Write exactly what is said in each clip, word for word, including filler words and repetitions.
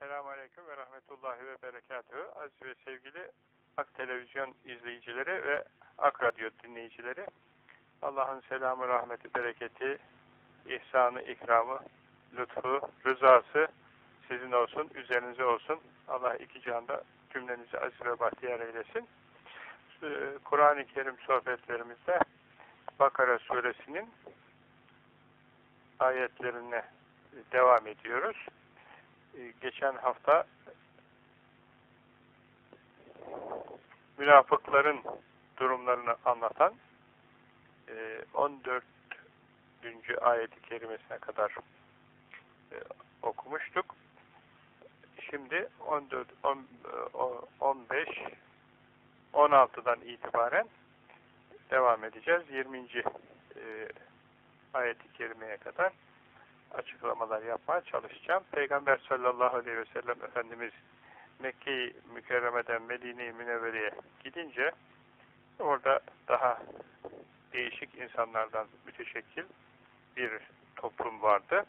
Selamünaleyküm ve rahmetullahi ve berekatühü. Aziz ve sevgili Ak Televizyon izleyicileri ve Ak Radyo dinleyicileri, Allah'ın selamı, rahmeti, bereketi, ihsanı, ikramı, lütfu, rızası sizin olsun, üzerinize olsun. Allah iki canda cümlenizi aziz ve bahtiyar eylesin. Kur'an-ı Kerim sohbetlerimizde Bakara suresinin ayetlerine devam ediyoruz. Geçen hafta münafıkların durumlarını anlatan on dördüncü ayet-i kerimesine kadar okumuştuk. Şimdi on dört, on beş, on altıdan itibaren devam edeceğiz. yirminci ayet-i kerimeye kadar açıklamalar yapmaya çalışacağım. Peygamber sallallahu aleyhi ve sellem Efendimiz Mekke-i Mükerreme'den Medine-i Münevvere'ye gidince orada daha değişik insanlardan müteşekkil bir toplum vardı.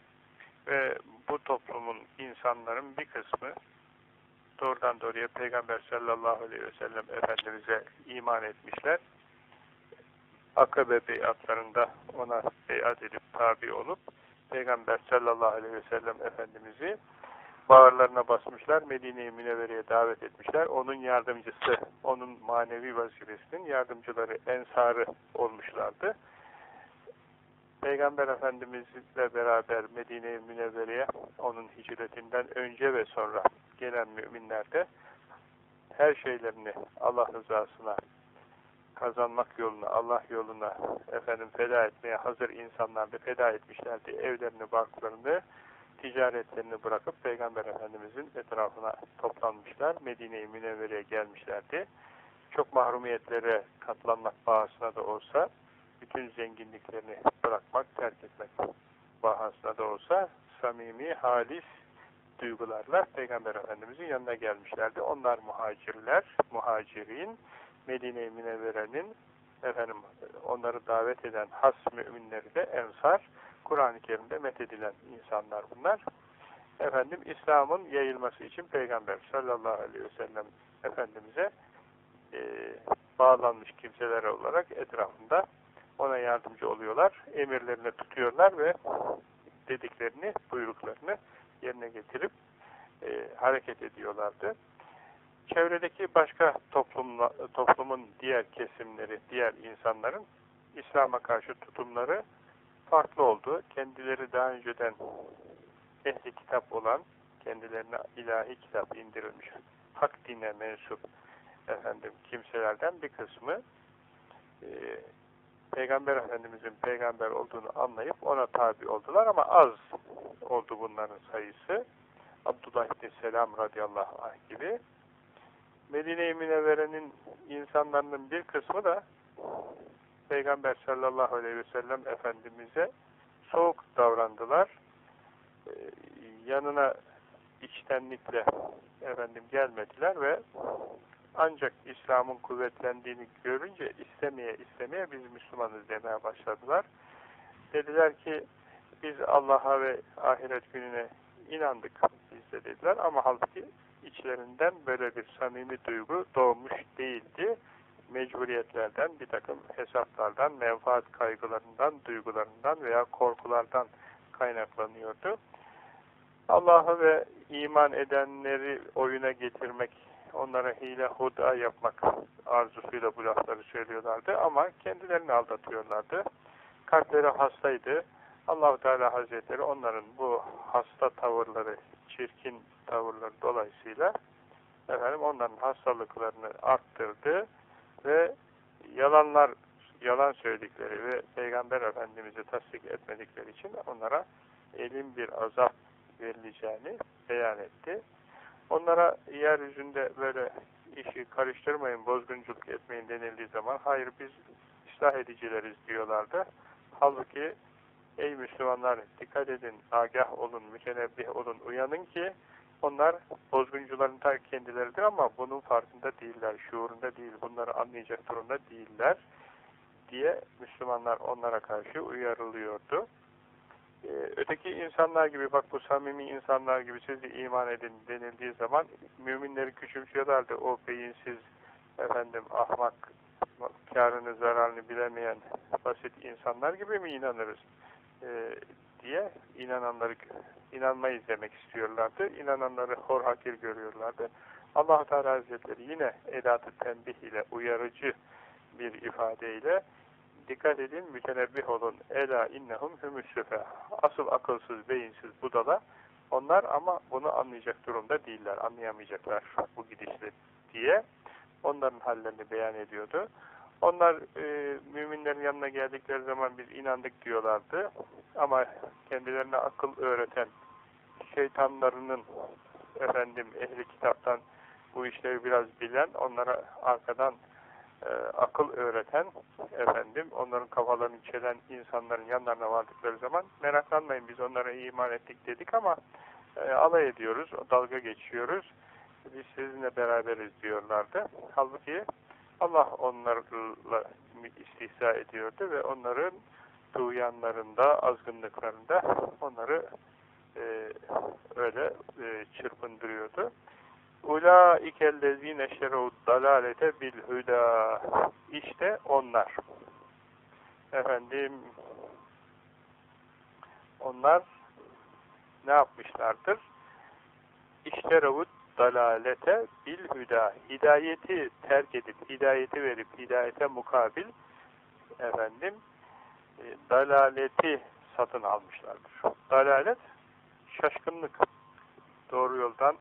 Ve bu toplumun, insanların bir kısmı doğrudan doğruya Peygamber sallallahu aleyhi ve sellem Efendimiz'e iman etmişler. Akabe beyatlarında ona beyat edip tabi olup Peygamber sallallahu aleyhi ve sellem Efendimiz'i bağırlarına basmışlar, Medine-i Münevvere'ye davet etmişler. Onun yardımcısı, onun manevi vazifesinin yardımcıları, ensarı olmuşlardı. Peygamber Efendimiz'le beraber Medine-i Münevvere'ye onun hicretinden önce ve sonra gelen müminler de her şeylerini Allah rızasına kazanmak yoluna, Allah yoluna efendim feda etmeye hazır insanlar da feda etmişlerdi. Evlerini, barklarını, ticaretlerini bırakıp Peygamber Efendimiz'in etrafına toplanmışlar. Medine-i Münevvere'ye gelmişlerdi. Çok mahrumiyetlere katlanmak bahasına da olsa, bütün zenginliklerini bırakmak, terk etmek bahasına da olsa samimi, halis duygularla Peygamber Efendimiz'in yanına gelmişlerdi. Onlar muhacirler, muhacirin, Medine-i Münevvere'nin efendim onları davet eden has müminleri de ensar, Kur'an-ı Kerim'de methedilen insanlar bunlar. Efendim İslam'ın yayılması için Peygamber sallallahu aleyhi ve sellem Efendimiz'e e, bağlanmış kimseler olarak etrafında ona yardımcı oluyorlar. Emirlerini tutuyorlar ve dediklerini, buyruklarını yerine getirip e, hareket ediyorlardı. Çevredeki başka toplumla, toplumun diğer kesimleri, diğer insanların İslam'a karşı tutumları farklı oldu. Kendileri daha önceden ehli kitap olan, kendilerine ilahi kitap indirilmiş, hak dine mensup efendim kimselerden bir kısmı e, Peygamber Efendimiz'in peygamber olduğunu anlayıp ona tabi oldular ama az oldu bunların sayısı. Abdullah İbni Selam radıyallahu anh gibi. Medine-i Münevvere'nin insanlarının bir kısmı da Peygamber sallallahu aleyhi ve sellem Efendimiz'e soğuk davrandılar. Ee, yanına içtenlikle efendim gelmediler ve ancak İslam'ın kuvvetlendiğini görünce istemeye istemeye biz Müslümanız demeye başladılar. Dediler ki biz Allah'a ve ahiret gününe inandık biz de dediler ama halbuki İçlerinden böyle bir samimi duygu doğmuş değildi. Mecburiyetlerden, bir takım hesaplardan, menfaat kaygılarından, duygularından veya korkulardan kaynaklanıyordu. Allah'ı ve iman edenleri oyuna getirmek, onlara hile huda yapmak arzusuyla bu lafları söylüyorlardı ama kendilerini aldatıyorlardı. Kalpleri hastaydı. Allah-u Teala Hazretleri onların bu hasta tavırları, çirkin tavırları dolayısıyla efendim onların hastalıklarını arttırdı ve yalanlar, yalan söyledikleri ve Peygamber Efendimiz'i tasdik etmedikleri için onlara elin bir azap verileceğini beyan etti. Onlara yeryüzünde böyle işi karıştırmayın, bozgunculuk etmeyin denildiği zaman hayır biz ıslah edicileriz diyorlardı. Halbuki ey Müslümanlar dikkat edin, agah olun, mütenebbih olun, uyanın ki onlar bozguncuların ta kendileridir ama bunun farkında değiller, şuurunda değil, bunları anlayacak durumda değiller diye Müslümanlar onlara karşı uyarılıyordu. Öteki insanlar gibi, bak bu samimi insanlar gibi siz de iman edin denildiği zaman müminleri küçümsüyorlardı. O beyinsiz, efendim ahmak, kârını zararını bilemeyen basit insanlar gibi mi inanırız ee, diye inananları, inanmayız demek istiyorlardı. İnananları hor hakir görüyorlardı. Allah-u Teala Hazretleri yine edat-ı tembih ile, uyarıcı bir ifadeyle dikkat edin, mütenebbih olun. Ela innehum hümüssüfe. Asıl akılsız, beyinsiz budala onlar, ama bunu anlayacak durumda değiller. Anlayamayacaklar bu gidişle diye onların hallerini beyan ediyordu. Onlar e, müminlerin yanına geldikleri zaman biz inandık diyorlardı. Ama kendilerine akıl öğreten şeytanlarının, efendim ehli kitaptan bu işleri biraz bilen, onlara arkadan e, akıl öğreten, efendim onların kafalarını çelen insanların yanlarına vardıkları zaman meraklanmayın biz onlara iman ettik dedik ama e, alay ediyoruz, dalga geçiyoruz, biz sizinle beraberiz diyorlardı. Halbuki Allah onlarla istihza ediyordu ve onların tuğyanlarında, azgınlıklarında onları e, öyle e, çırpındırıyordu. Ula ikellezine şerud dalalete bil huda. İşte onlar. Efendim onlar ne yapmışlardır? İşterevut dalalete bil hüda. Hidayeti terk edip, hidayeti verip, hidayete mukabil efendim e, dalaleti satın almışlardır. Dalalet, şaşkınlık. Doğru yoldan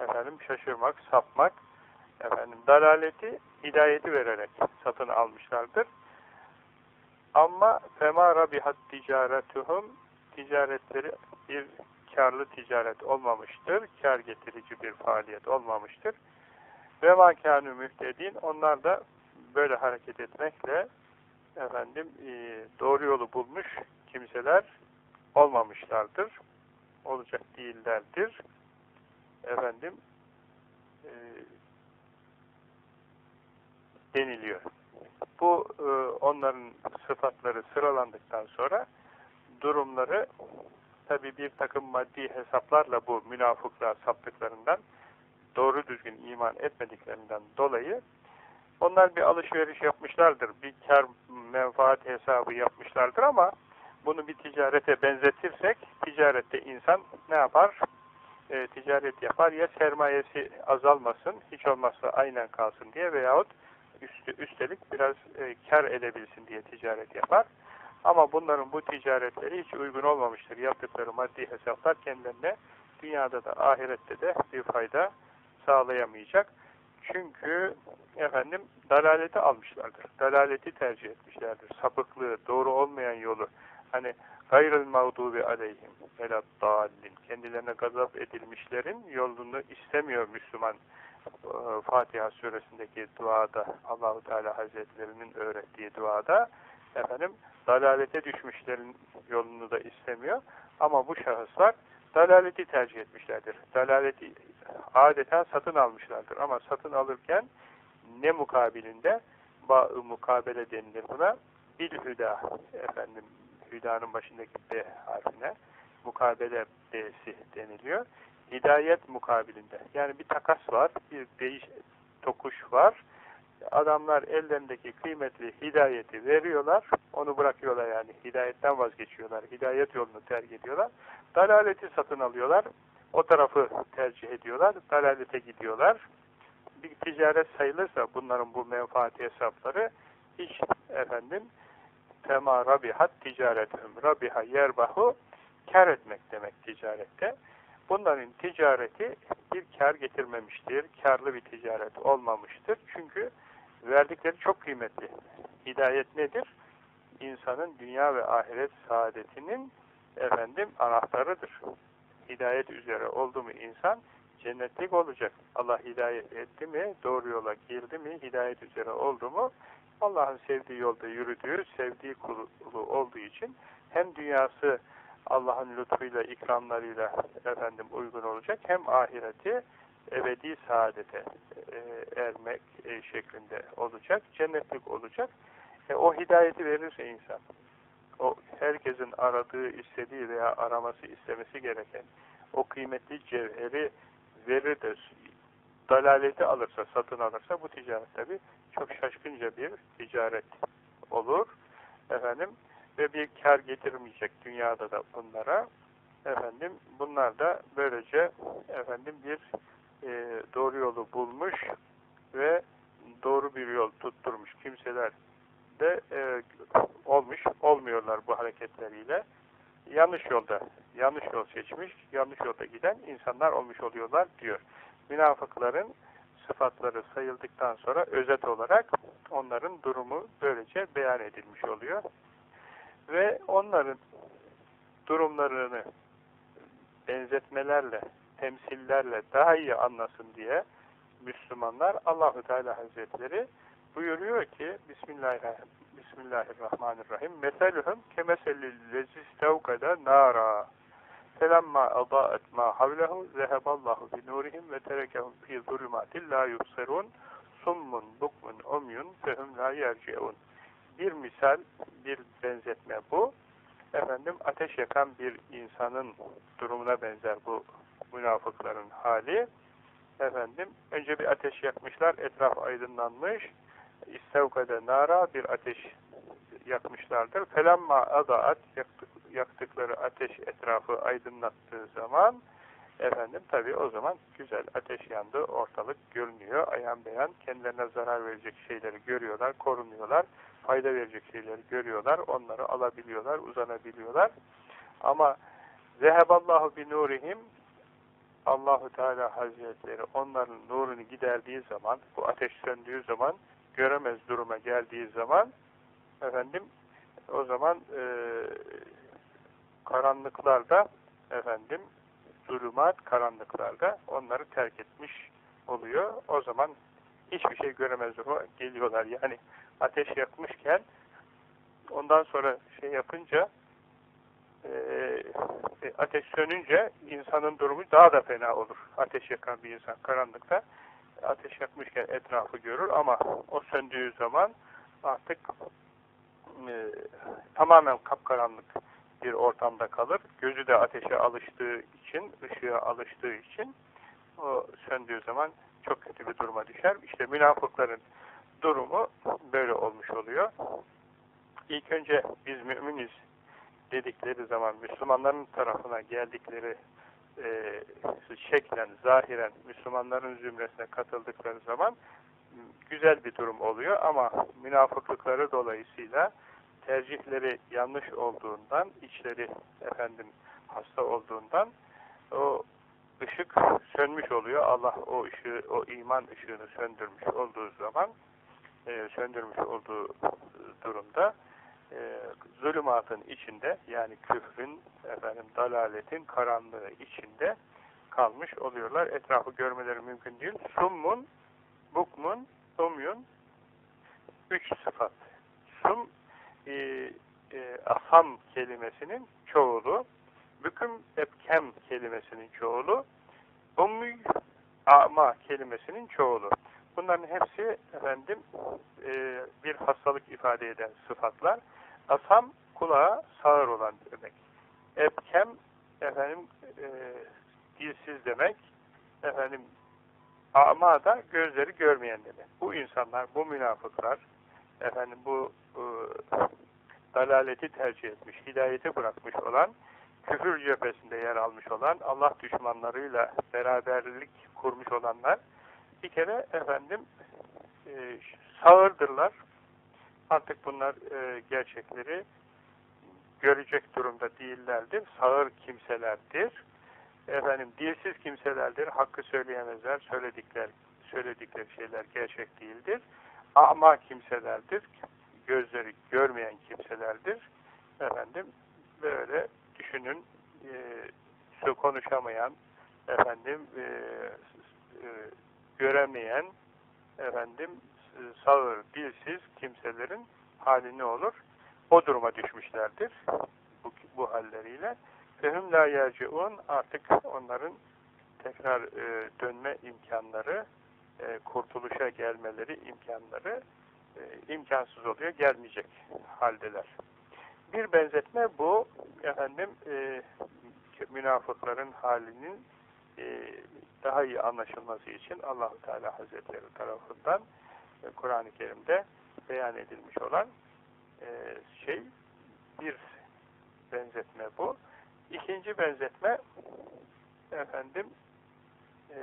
efendim şaşırmak, sapmak. Efendim dalaleti hidayeti vererek satın almışlardır. Ama fema rabihat ticaretuhum, ticaretleri bir karlı ticaret olmamıştır. Kar getirici bir faaliyet olmamıştır. Ve makânü mühtedin, onlar da böyle hareket etmekle efendim doğru yolu bulmuş kimseler olmamışlardır. Olacak değillerdir. Efendim e, deniliyor. Bu e, onların sıfatları sıralandıktan sonra durumları tabi bir takım maddi hesaplarla bu münafıklar saptıklarından, doğru düzgün iman etmediklerinden dolayı onlar bir alışveriş yapmışlardır. Bir kar menfaat hesabı yapmışlardır ama bunu bir ticarete benzetirsek ticarette insan ne yapar? E, ticaret yapar. Ya sermayesi azalmasın, hiç olmazsa aynen kalsın diye veyahut üstü, üstelik biraz e, kar edebilsin diye ticaret yapar. Ama bunların bu ticaretleri hiç uygun olmamıştır. Yaptıkları maddi hesaplar kendilerine dünyada da ahirette de bir fayda sağlayamayacak. Çünkü efendim dalaleti almışlardır. Dalaleti tercih etmişlerdir. Sapıklığı, doğru olmayan yolu. Hani gayril mağdubi aleyhim velad dallin. Kendilerine gazap edilmişlerin yolunu istemiyor Müslüman. Fatiha suresindeki duada, Allahu Teala Hazretlerinin öğrettiği duada efendim dalalete düşmüşlerin yolunu da istemiyor. Ama bu şahıslar dalaleti tercih etmişlerdir. Dalaleti adeta satın almışlardır. Ama satın alırken ne mukabilinde? Ba-ı mukabele denilir buna. Bil-hüda. Efendim, hüdanın başındaki B harfine mukabele B'si deniliyor. Hidayet mukabilinde. Yani bir takas var, bir değiş tokuş var. Adamlar ellerindeki kıymetli hidayeti veriyorlar, onu bırakıyorlar yani. Hidayetten vazgeçiyorlar, hidayet yolunu terk ediyorlar. Dalaleti satın alıyorlar, o tarafı tercih ediyorlar, dalalete gidiyorlar. Bir ticaret sayılırsa bunların bu menfaat hesapları hiç efendim tema rabihat ticaretüm, rabiha yerbahu, kar etmek demek ticarette. Bunların ticareti bir kar getirmemiştir, karlı bir ticaret olmamıştır. Çünkü verdikleri çok kıymetli. Hidayet nedir? İnsanın dünya ve ahiret saadetinin efendim anahtarıdır. Hidayet üzere oldu mu insan cennetlik olacak. Allah hidayet etti mi, doğru yola girdi mi, hidayet üzere oldu mu, Allah'ın sevdiği yolda yürüdüğü, sevdiği kulu olduğu için hem dünyası Allah'ın lütfuyla, ikramlarıyla efendim uygun olacak, hem ahireti ebedi saadete e, ermek e, şeklinde olacak, cennetlik olacak. E, o hidayeti verirse insan, o herkesin aradığı, istediği veya araması, istemesi gereken o kıymetli cevheri verir de dalaleti alırsa, satın alırsa bu ticaret tabi çok şaşkınca bir ticaret olur. Efendim, ve bir kar getirmeyecek dünyada da bunlara. Efendim, bunlar da böylece efendim bir e, doğru yolu bulmuş ve doğru bir yol tutturmuş kimseler de e, olmuş, olmuyorlar bu hareketleriyle. Yanlış yolda, yanlış yol seçmiş, yanlış yolda giden insanlar olmuş oluyorlar diyor. Münafıkların sıfatları sayıldıktan sonra özet olarak onların durumu böylece beyan edilmiş oluyor. Ve onların durumlarını benzetmelerle, temsillerle daha iyi anlasın diye Müslümanlar Allahu Teala Hazretleri buyuruyor ki Bismillahirrahmanirrahim. Bismillahirrahmanirrahim. Meselühüm kemeselil lezistavkada nara. Felemma ada'at ma havlehu zeheballahu bi nurihim ve terekehum fi zulümatin la yubsirun summun bukmun umyun fehum la yerciun. Bir misal, bir benzetme bu. Efendim, ateş yakan bir insanın durumuna benzer bu münafıkların hali. Efendim, önce bir ateş yakmışlar, etraf aydınlanmış. İstevkade nara, bir ateş yakmışlardır. Felemma adaat, yaktıkları ateş etrafı aydınlattığı zaman, efendim tabi o zaman güzel ateş yandı, ortalık görünüyor, ayan beyan kendilerine zarar verecek şeyleri görüyorlar, korunuyorlar, fayda verecek şeyleri görüyorlar, onları alabiliyorlar, uzanabiliyorlar. Ama zeheballahu bi nurihim, Allahu Teala Hazretleri onların nurunu giderdiği zaman, bu ateş söndüğü zaman, göremez duruma geldiği zaman, efendim o zaman e, karanlıklarda, efendim zulümat, karanlıklarda onları terk etmiş oluyor. O zaman hiçbir şey göremez duruma geliyorlar. Yani ateş yakmışken ondan sonra şey yapınca, e, ateş sönünce insanın durumu daha da fena olur. Ateş yakan bir insan karanlıkta ateş yakmışken etrafı görür ama o söndüğü zaman artık e, tamamen kapkaranlık bir ortamda kalır. Gözü de ateşe alıştığı için, ışığa alıştığı için o söndüğü zaman çok kötü bir duruma düşer. İşte münafıkların durumu böyle olmuş oluyor. İlk önce biz müminiz dedikleri zaman Müslümanların tarafına geldikleri E, şeklen, zahiren Müslümanların zümresine katıldıkları zaman güzel bir durum oluyor ama münafıklıkları dolayısıyla tercihleri yanlış olduğundan, içleri efendim hasta olduğundan o ışık sönmüş oluyor. Allah o ışığı, o iman ışığını söndürmüş olduğu zaman e, söndürmüş olduğu durumda E, zulümatın içinde, yani küfrün, efendim dalaletin karanlığı içinde kalmış oluyorlar. Etrafı görmeleri mümkün değil. Summun, bukmun, umyun, üç sıfat. Sum e, e, aham kelimesinin çoğulu, büküm epkem kelimesinin çoğulu, ummy ama kelimesinin çoğulu. Bunların hepsi efendim e, bir hastalık ifade eden sıfatlar. Asam, kulağa sağır olan demek. Ebkem, efendim e, dilsiz demek. Efendim ama da gözleri görmeyen demek. Bu insanlar, bu münafıklar, efendim bu e, dalaleti tercih etmiş, hidayeti bırakmış olan, küfür cephesinde yer almış olan, Allah düşmanlarıyla beraberlik kurmuş olanlar bir kere efendim e, sağırdırlar. Artık bunlar e, gerçekleri görecek durumda değillerdir. Sağır kimselerdir. Efendim dilsiz kimselerdir. Hakkı söyleyemezler. Söyledikleri, söyledikleri şeyler gerçek değildir. Ama kimselerdir. Gözleri görmeyen kimselerdir. Efendim böyle düşünün, e, konuşamayan, efendim e, e, göremeyen, efendim sağır, dilsiz kimselerin hali ne olur? O duruma düşmüşlerdir bu, bu halleriyle. Fehum la yerciun, artık onların tekrar e, dönme imkanları, e, kurtuluşa gelmeleri imkanları e, imkansız oluyor, gelmeyecek haldeler. bir benzetme bu efendim e, münafıkların halinin e, daha iyi anlaşılması için Allah-u Teala Hazretleri tarafından e, Kur'an-ı Kerim'de beyan edilmiş olan e, şey bir benzetme bu. İkinci benzetme efendim e,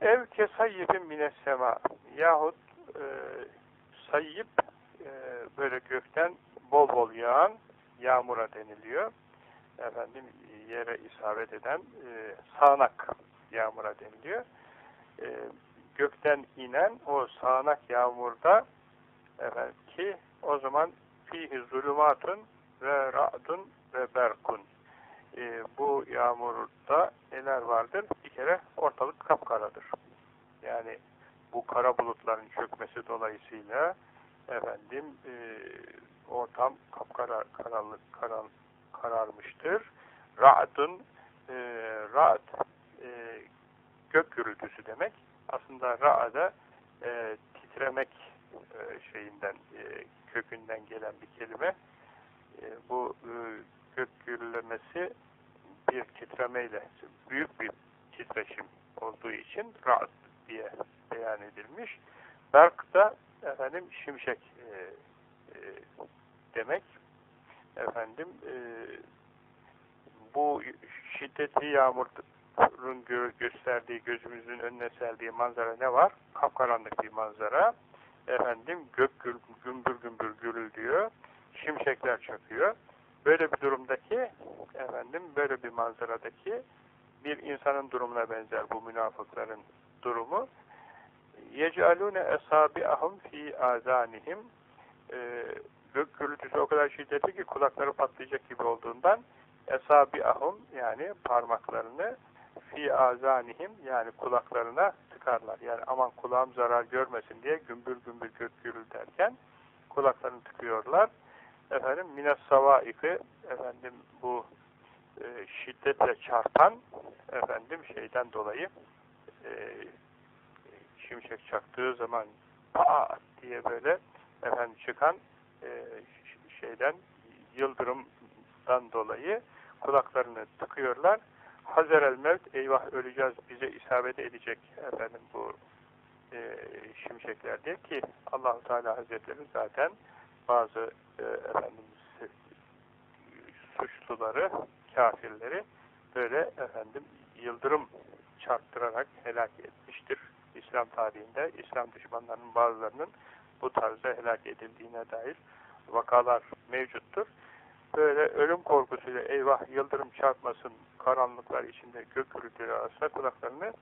ev kesayyibin minessema yahut e, sayyip e, böyle gökten bol bol yağan yağmura deniliyor. Efendim yere isabet eden e, sağanak yağmura deniliyor. E, gökten inen o sağanak yağmurda efendim, ki o zaman fihi zulümatun ve ra'dun ve berkun. E, bu yağmurda neler vardır? Bir kere ortalık kapkaradır. Yani bu kara bulutların çökmesi dolayısıyla efendim e, ortam kapkara karanlık karan, kararmıştır. Ra'dun e, ra'd e, gök gürültüsü demek. Aslında ra'da e, titremek e, şeyinden e, kökünden gelen bir kelime. E, bu e, gök gürlemesi bir titremeyle, büyük bir titreşim olduğu için ra'd diye beyan edilmiş. Berk da efendim şimşek e, e, demek. Efendim e, bu şiddetli yağmurun gösterdiği, gözümüzün önüne serdiği manzara ne var? Kapkaranlık bir manzara. Efendim gök gül, gümbür gümbür gürülüyor. Şimşekler çakıyor. Böyle bir durumdaki efendim böyle bir manzaradaki bir insanın durumuna benzer bu münafıkların durumu. Yecalune esabi'ahum fi azanihim. Gök gürültüsü o kadar şiddetli ki kulakları patlayacak gibi olduğundan esabi'ahum yani parmaklarını fi azanihim yani kulaklarına tıkarlar. Yani aman kulağım zarar görmesin diye gümbür gümbür gök gürül derken kulaklarını tıkıyorlar. Efendim minas savaifi efendim bu e, şiddetle çarpan efendim şeyden dolayı e, şimşek çaktığı zaman pa diye böyle efendim çıkan e, şeyden yıldırımdan dolayı kulaklarını tıkıyorlar. Hazerel mevt eyvah öleceğiz bize isabet edecek efendim bu e, şimşekler diye ki Allah-u Teala Hazretleri zaten bazı e, efendim suçluları, kafirleri böyle efendim yıldırım çarptırarak helak etmiştir. İslam tarihinde İslam düşmanlarının bazılarının bu tarzda helak edildiğine dair vakalar mevcuttur. Böyle ölüm korkusuyla eyvah yıldırım çarpmasın karanlıklar içinde gök gürültüleri arasında kulaklarını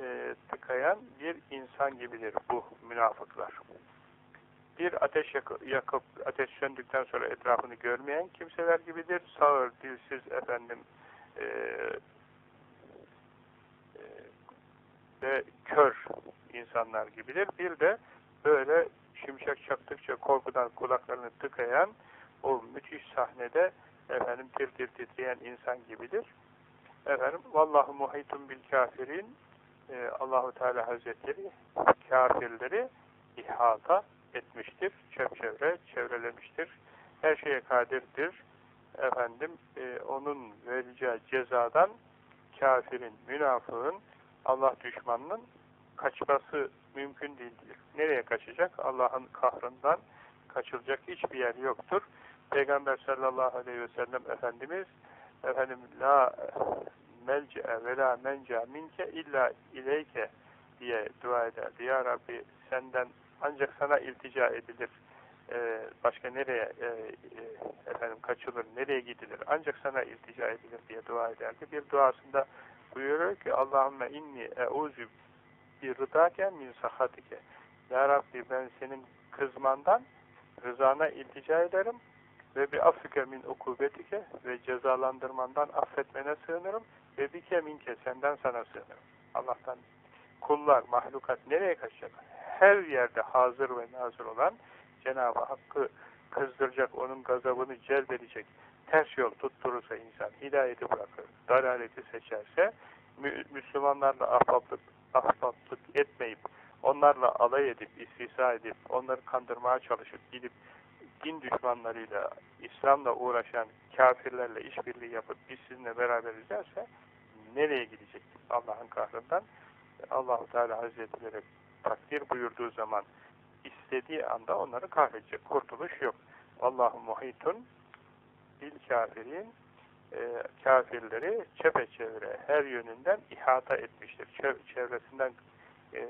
e, tıkayan bir insan gibidir bu münafıklar. Bir ateş yakıp ateş söndükten sonra etrafını görmeyen kimseler gibidir. Sağır, dilsiz efendim e, e, ve kör insanlar gibidir. Bir de böyle şimşek çaktıkça korkudan kulaklarını tıkayan o müthiş sahnede efendim tir tir titreyen insan gibidir. Efendim vallahu muhitun bil kafirin e, Allahu Teala Hazretleri kafirleri ihata etmiştir, çevre çevrelemiştir. Her şeye kadirdir. Efendim, e, onun vereceği cezadan kafirin, münafığın, Allah düşmanının kaçması mümkün değildir. Nereye kaçacak? Allah'ın kahrından kaçılacak hiçbir yer yoktur. Peygamber sallallahu aleyhi ve sellem Efendimiz efendim la melce'e ve la menca minke illa ileyke diye dua ederdi. Ya Rabbi senden ancak sana iltica edilir, ee, başka nereye e, e, efendim kaçılır, nereye gidilir, ancak sana iltica edilir diye dua ederdi. Bir duasında buyuruyor ki Allahümme inni euzü bi rıdaken min sahatike. Ya Rabbi ben senin kızmandan rızana iltica ederim ve bi affike min ukubetike ve cezalandırmandan affetmene sığınırım ve bike minke senden sana sığınırım. Allah'tan kullar, mahlukat nereye kaçacaklar? Her yerde hazır ve nazır olan Cenab-ı Hakk'ı kızdıracak, onun gazabını celbedecek, ters yol tutturursa insan, hidayeti bırakır, dalaleti seçerse, mü Müslümanlarla ahbaplık, ahbaplık etmeyip, onlarla alay edip, istihza edip, onları kandırmaya çalışıp, gidip din düşmanlarıyla, İslam'la uğraşan kafirlerle işbirliği yapıp biz sizinle beraberiz derse nereye gidecek? Allah'ın kahrından Allah-u Teala Hazretleri takdir buyurduğu zaman istediği anda onları kahredecek. Kurtuluş yok. Allahu muhitun bil kafirin, e, kafirleri çepeçevre her yönünden ihata etmiştir. Çevresinden e,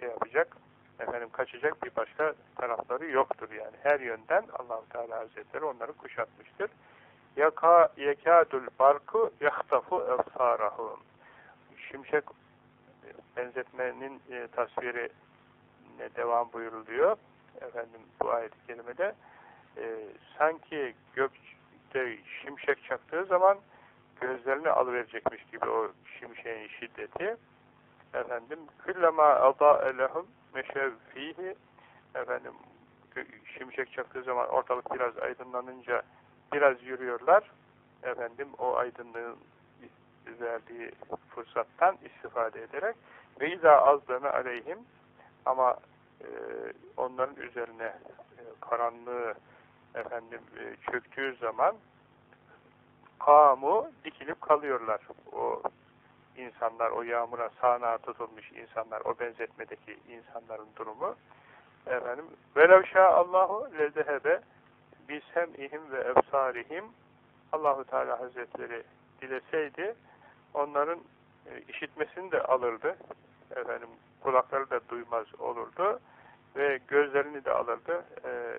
şey yapacak, efendim kaçacak bir başka tarafları yoktur yani. Her yönden Allah-u Teala Hazretleri onları kuşatmıştır. Yaka yekadul barku yahtafu efsarahum. Şimşek benzetmenin e, tasviri ne devam buyuruluyor efendim bu ayet-i kerimede. E, sanki gökte şimşek çaktığı zaman gözlerini alıverecekmiş gibi o şimşeğin şiddeti. Efendim küllema ada'e lehum meşev fihi, efendim şimşek çaktığı zaman ortalık biraz aydınlanınca biraz yürüyorlar. Efendim o aydınlığın verdiği fırsattan istifade ederek ve izâ azleme aleyhim, ama e, onların üzerine e, karanlığı efendim e, çöktüğü zaman kamu dikilip kalıyorlar. O insanlar, o yağmura sağanağa tutulmuş insanlar, o benzetmedeki insanların durumu efendim velev şâallâhu lezehebe bisem'ihim ve efsarihim, Allahu Teala Hazretleri dileseydi onların e, işitmesini de alırdı. Efendim kulakları da duymaz olurdu ve gözlerini de alırdı. E,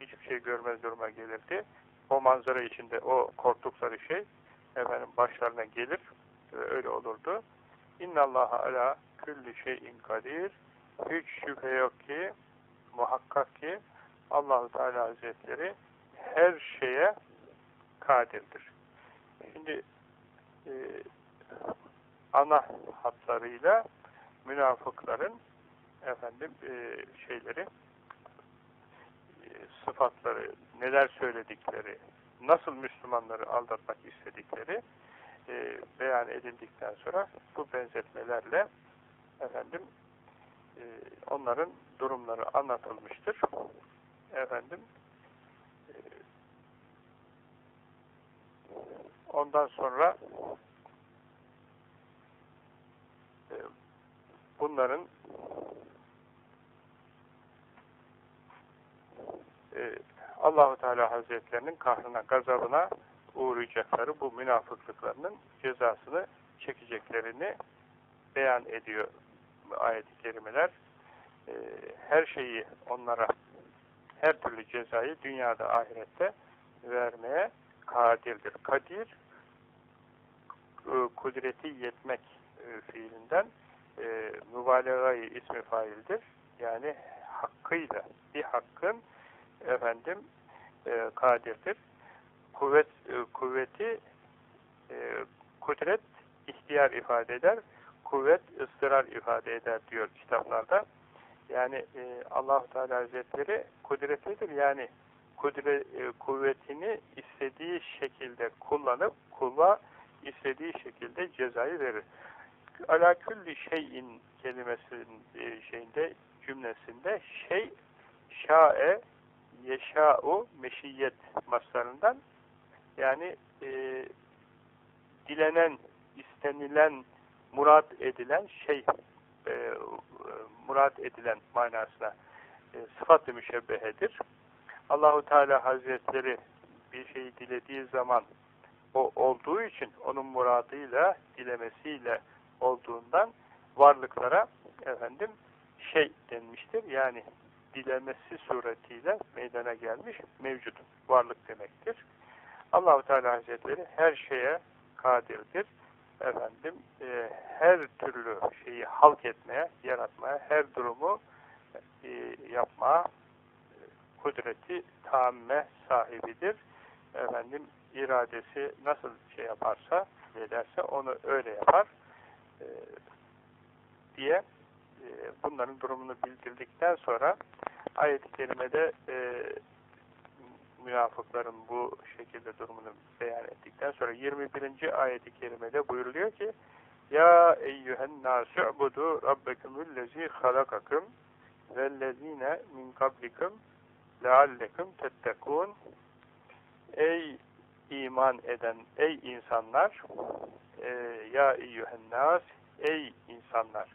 hiçbir şey görmez duruma gelirdi. O manzara içinde o korktukları şey efendim başlarına gelir. E, öyle olurdu. İnnallâhe alâ külli şeyin kadir. Hiç şüphe yok ki, muhakkak ki Allah-u Teala Hazretleri her şeye kadirdir. Şimdi e, ana hatlarıyla münafıkların efendim e, şeyleri, e, sıfatları, neler söyledikleri, nasıl Müslümanları aldatmak istedikleri e, beyan edildikten sonra bu benzetmelerle efendim e, onların durumları anlatılmıştır. Efendim e, ondan sonra e, bunların e, Allah-u Teala Hazretlerinin kahrına, gazabına uğrayacakları bu münafıklıklarının cezasını çekeceklerini beyan ediyor ayet-i kerimeler. E, her şeyi onlara, her türlü cezayı dünyada, ahirette vermeye kadirdir. Kadir, kudreti yetmek fiilinden e, mübalağayı ismi faildir. Yani hakkıyla, bir hakkın efendim e, kadirdir. Kuvvet, e, kuvveti e, kudret ihtiyar ifade eder. Kuvvet ıstırar ifade eder diyor kitaplarda. Yani e, Allah-u Teala Hazretleri kudretlidir. Yani kudre, e, kuvvetini istediği şekilde kullanıp kula istediği şekilde cezayı verir. Alâ külli şeyin kelimesinin e, şeyinde, cümlesinde şey, şa'e, yeşa'u, meşiyet maslarından, yani e, dilenen, istenilen, murat edilen şey, e, murat edilen manasına e, sıfat-ı müşebbehedir. Allah-u Teala Hazretleri bir şeyi dilediği zaman o olduğu için, onun muradıyla, dilemesiyle olduğundan varlıklara efendim şey denmiştir. Yani dilemesi suretiyle meydana gelmiş mevcut varlık demektir. Allah-u Teala Hazretleri her şeye kadirdir. Efendim e, her türlü şeyi halk etmeye, yaratmaya, her durumu e, yapmaya kudreti tamme sahibidir. Efendim iradesi nasıl şey yaparsa, ederse onu öyle yapar e, diye e, bunların durumunu bildirdikten sonra ayet-i kerimede e, münafıkların bu şekilde durumunu beyan ettikten sonra yirmi birinci ayet-i kerimede buyuruluyor ki ya eyyühen nâsü'budu rabbekumüllezî halakakum vellezîne min kablikum لَعَلَّكُمْ تَتَّقُونَ Ey iman eden, ey insanlar, e, ya eyyühen nas, ey insanlar.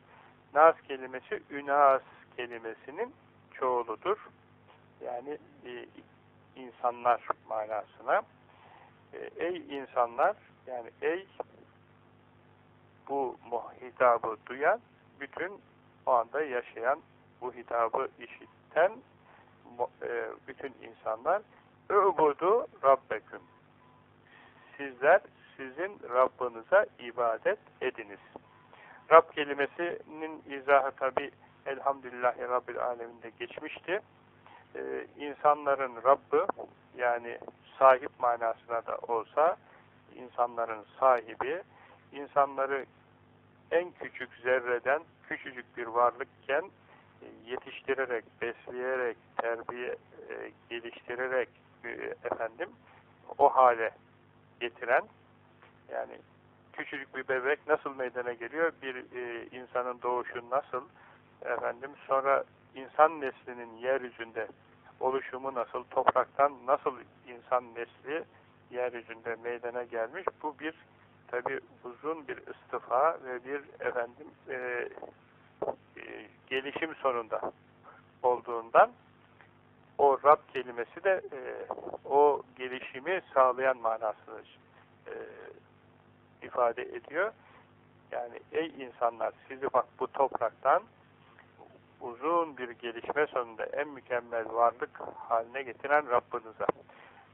Nas kelimesi ünas kelimesinin çoğuludur. Yani e, insanlar manasına. E, ey insanlar, yani ey bu hitabı duyan, bütün o anda yaşayan, bu hitabı işiten e, bütün insanlar, Ö'budu Rabbeküm. Sizler, sizin Rabbinize ibadet ediniz. Rab kelimesinin izahı tabi Elhamdülillahi Rabbil Aleminde geçmişti. Ee, insanların Rabb'ı, yani sahip manasına da olsa, insanların sahibi, insanları en küçük zerreden, küçücük bir varlıkken yetiştirerek, besleyerek, terbiye e, geliştirerek e, efendim o hale getiren, yani küçücük bir bebek nasıl meydana geliyor, bir e, insanın doğuşu nasıl, efendim sonra insan neslinin yeryüzünde oluşumu nasıl, topraktan nasıl insan nesli yeryüzünde meydana gelmiş, bu bir tabi uzun bir istifa ve bir efendim e, e, gelişim sonunda olduğundan o Rab kelimesi de e, o gelişimi sağlayan manasını e, ifade ediyor. Yani ey insanlar, sizi bak bu topraktan uzun bir gelişme sonunda en mükemmel varlık haline getiren Rabbinize.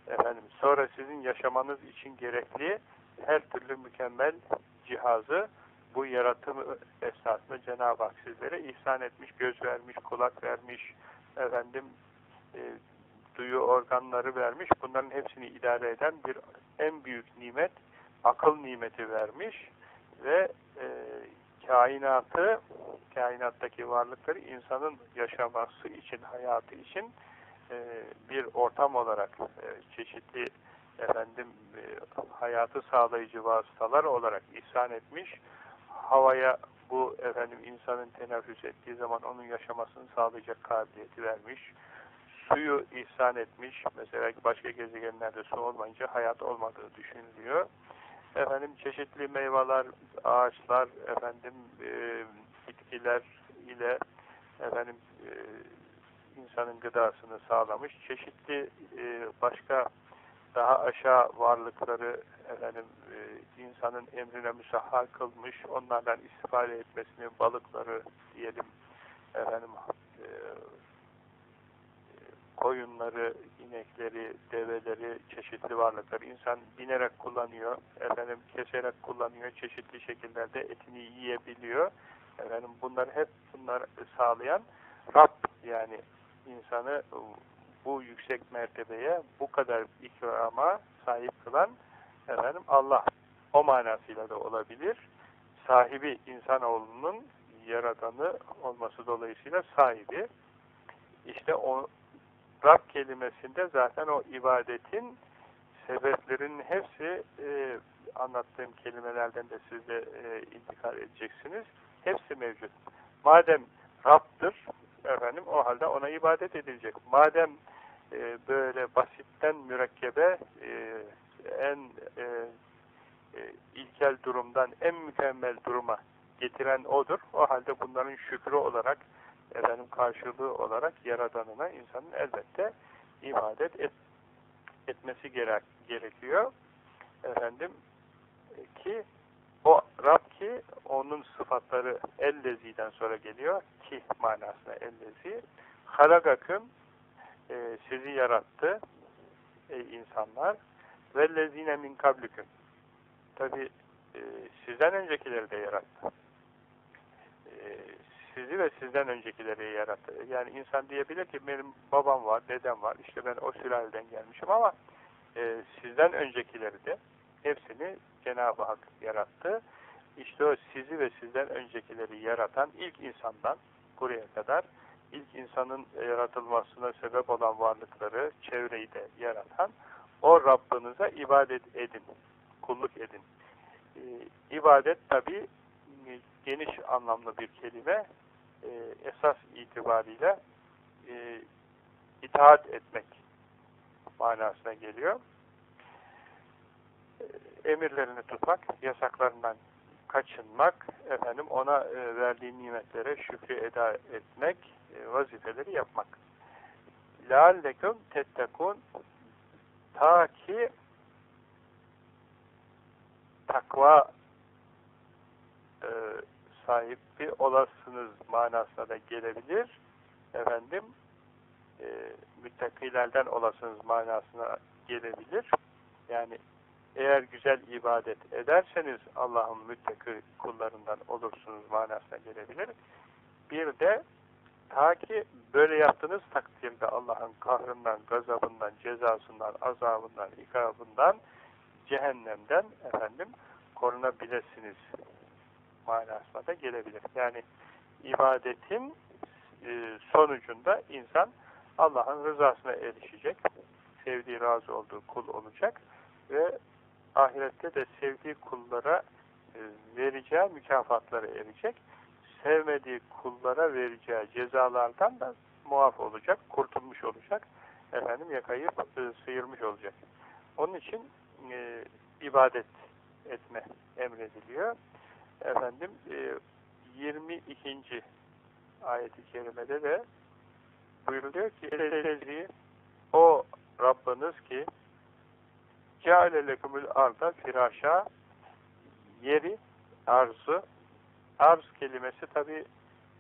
Efendim, sonra sizin yaşamanız için gerekli her türlü mükemmel cihazı bu yaratım esnasında Cenab-ı Hak sizlere ihsan etmiş, göz vermiş, kulak vermiş, efendim e, duyu organları vermiş. Bunların hepsini idare eden bir en büyük nimet, akıl nimeti vermiş ve e, kainatı, kainattaki varlıkları insanın yaşaması için, hayatı için e, bir ortam olarak e, çeşitli efendim e, hayatı sağlayıcı vasıtalar olarak ihsan etmiş. Havaya bu efendim insanın teneffüs ettiği zaman onun yaşamasını sağlayacak kabiliyeti vermiş. Suyu ihsan etmiş. Mesela başka gezegenlerde su olmayınca hayat olmadığı düşünülüyor. Efendim çeşitli meyveler, ağaçlar, efendim e, bitkiler ile efendim e, insanın gıdasını sağlamış. Çeşitli e, başka daha aşağı varlıkları efendim e, insanın emrine müsahhar kılmış, onlardan istifade etmesini, balıkları diyelim, efendim e, koyunları, inekleri, develeri, çeşitli varlıkları insan binerek kullanıyor, efendim keserek kullanıyor, çeşitli şekillerde etini yiyebiliyor. Efendim bunları hep bunlar sağlayan Rab, yani insanı bu yüksek mertebeye, bu kadar ikrama sahip kılan efendim Allah. O manasıyla da olabilir. Sahibi, insanoğlunun yaratanı olması dolayısıyla sahibi. İşte o Rab kelimesinde zaten o ibadetin sebeplerinin hepsi e, anlattığım kelimelerden de siz de e, intikal edeceksiniz. Hepsi mevcut. Madem Rab'dır efendim, o halde ona ibadet edilecek. Madem e, böyle basitten mürekkebe, e, en e, e, ilkel durumdan en mükemmel duruma getiren odur. O halde bunların şükrü olarak, efendim karşılığı olarak yaradanına insanın elbette ibadet et, etmesi gerek, gerekiyor. Efendim ki o Rab ki onun sıfatları ellezi'den sonra geliyor. Ki manasına ellezi. Halakaküm e, sizi yarattı ey insanlar. Vellezine min kablüküm. Tabi e, sizden öncekileri de yarattı. E, sizi ve sizden öncekileri yarattı. Yani insan diyebilir ki benim babam var, dedem var, işte ben o sülaleden gelmişim, ama e, sizden öncekileri de hepsini Cenab-ı Hak yarattı. İşte o sizi ve sizden öncekileri yaratan ilk insandan buraya kadar, ilk insanın yaratılmasına sebep olan varlıkları, çevreyi de yaratan o Rabbinize ibadet edin, kulluk edin. E, ibadet tabi geniş anlamlı bir kelime. E, esas itibariyle e, itaat etmek manasına geliyor. Emirlerini tutmak, yasaklarından kaçınmak, efendim ona verdiği nimetlere şükrü eda etmek, vazifeleri yapmak. لَاَلَّكُمْ تَتَّقُونَ, ta ki takva e, sahibi olasınız manasına da gelebilir. Efendim e, müttakilerden olasınız manasına gelebilir. Yani eğer güzel ibadet ederseniz Allah'ın müttaki kullarından olursunuz manasına gelebilir. Bir de ta ki böyle yaptığınız takdirde Allah'ın kahrından, gazabından, cezasından, azabından, ikabından, cehennemden efendim korunabilirsiniz manasına da gelebilir. Yani ibadetin sonucunda insan Allah'ın rızasına erişecek, sevdiği, razı olduğu kul olacak ve ahirette de sevdiği kullara vereceği mükafatlara erecek. Sevmediği kullara vereceği cezalardan da muaf olacak, kurtulmuş olacak, efendim yakayıp sıyırmış olacak. Onun için e, ibadet etme emrediliyor. Efendim e, yirmi ikinci ayet-i kerimede de buyuruluyor ki o Rabbiniz ki ceale lekumul arda firâşa, yeri, arzı. Arz kelimesi tabi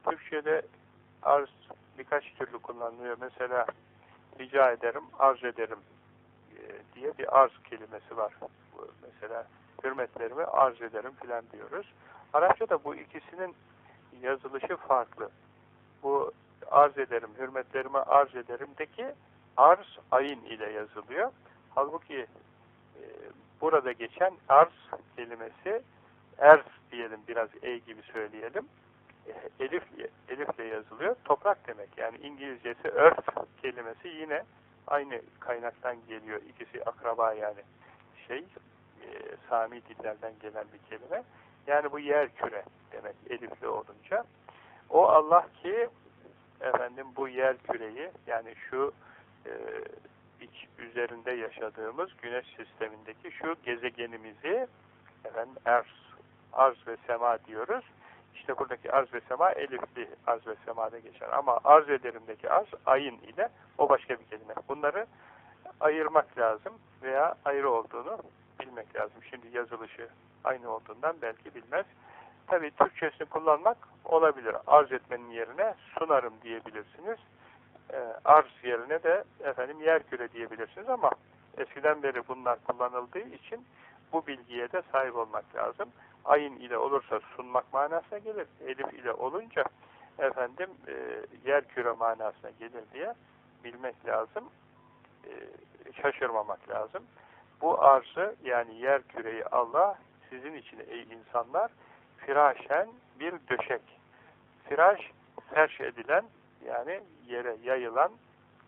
Türkçe'de arz birkaç türlü kullanılıyor. Mesela rica ederim, arz ederim diye bir arz kelimesi var. Mesela hürmetlerimi arz ederim filan diyoruz. Arapça'da bu ikisinin yazılışı farklı. Bu arz ederim, hürmetlerimi arz ederimdeki arz ayin ile yazılıyor. Halbuki e, burada geçen arz kelimesi er diyelim, biraz e gibi söyleyelim. Elif, elifle yazılıyor. Toprak demek. Yani İngilizcesi earth kelimesi yine aynı kaynaktan geliyor. İkisi akraba yani. Şey, e, Sami dillerden gelen bir kelime. Yani bu yer küre demek elifle olunca. O Allah ki efendim bu yer küreyi, yani şu e, iç üzerinde yaşadığımız güneş sistemindeki şu gezegenimizi efendim Earth, arz ve sema diyoruz. İşte buradaki arz ve sema elifli arz ve semada geçer. Ama arz ederimdeki arz ayin ile, o başka bir kelime. Bunları ayırmak lazım veya ayrı olduğunu bilmek lazım. Şimdi yazılışı aynı olduğundan belki bilmez. Tabii Türkçesini kullanmak olabilir. Arz etmenin yerine sunarım diyebilirsiniz. E, arz yerine de efendim yerküre diyebilirsiniz ama eskiden beri bunlar kullanıldığı için bu bilgiye de sahip olmak lazım. Ayin ile olursa sunmak manasına gelir. Elif ile olunca efendim e, yer küre manasına gelir diye bilmek lazım. E, şaşırmamak lazım. Bu arzı, yani yer küreyi Allah sizin için ey insanlar firaşen bir döşek. Firaş serş edilen, yani yere yayılan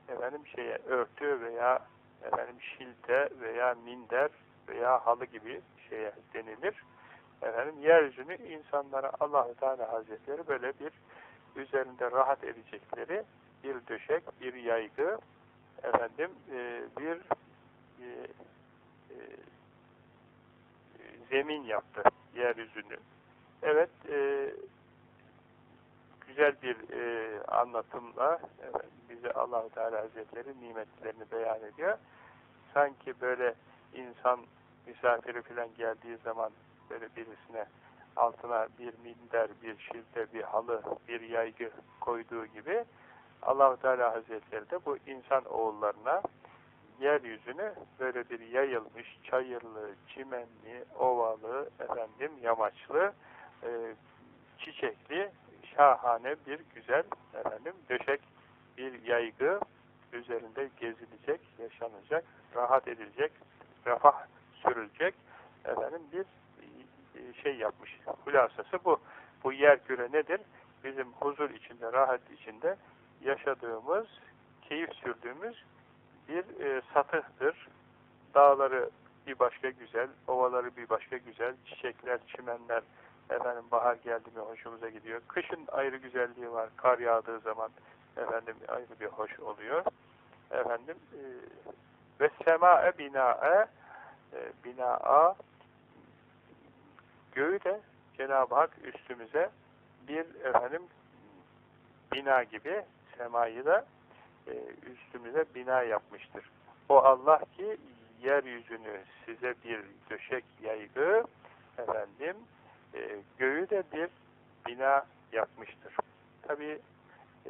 efendim şeye örtü veya efendim şilte veya minder veya halı gibi şeye denilir. Efendim yeryüzünü insanlara Allah-u Teala Hazretleri böyle bir üzerinde rahat edecekleri bir döşek, bir yaygı, efendim e, bir e, e, zemin yaptı yeryüzünü. Evet, e, güzel bir e, anlatımla efendim, bize Allah-u Teala Hazretleri nimetlerini beyan ediyor. Sanki böyle insan misafiri falan geldiği zaman böyle birisine altına bir minder, bir şilte, bir halı, bir yaygı koyduğu gibi Allah-u Teala Hazretleri de bu insan oğullarına yeryüzünü böyle bir yayılmış, çayırlı, çimenli, ovalı, efendim yamaçlı, e, çiçekli, şahane bir güzel efendim döşek, bir yaygı üzerinde gezilecek, yaşanacak, rahat edilecek, refah sürülecek efendim bir şey yapmış. Hülasası bu. Bu yerküre nedir? Bizim huzur içinde, rahat içinde yaşadığımız, keyif sürdüğümüz bir e, satıhtır. Dağları bir başka güzel, ovaları bir başka güzel, çiçekler, çimenler, efendim bahar geldi mi hoşumuza gidiyor. Kışın ayrı güzelliği var. Kar yağdığı zaman efendim ayrı bir hoş oluyor. efendim ve sema'e bina'e bina'a göğü de Cenab-ı Hak üstümüze bir efendim bina gibi semayı da e, üstümüze bina yapmıştır. O Allah ki yeryüzünü size bir döşek yaydı, efendim e, göğü de bir bina yapmıştır. Tabi e,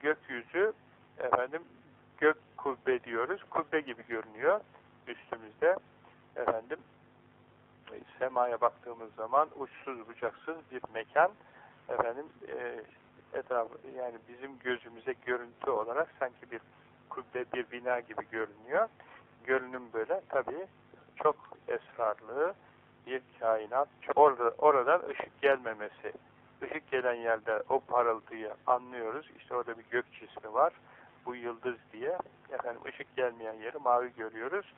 gökyüzü efendim gök kubbe diyoruz. Kubbe gibi görünüyor üstümüzde. Efendim semaya baktığımız zaman uçsuz bucaksız bir mekan, efendim e, etrafı, yani bizim gözümüze görüntü olarak sanki bir kubbe, bir bina gibi görünüyor. Görünüm böyle. Tabii çok esrarlı bir kainat. Orada, oradan ışık gelmemesi. Işık gelen yerde o parıltıyı anlıyoruz. İşte orada bir gök cismi var. Bu yıldız diye. Efendim ışık gelmeyen yeri mavi görüyoruz.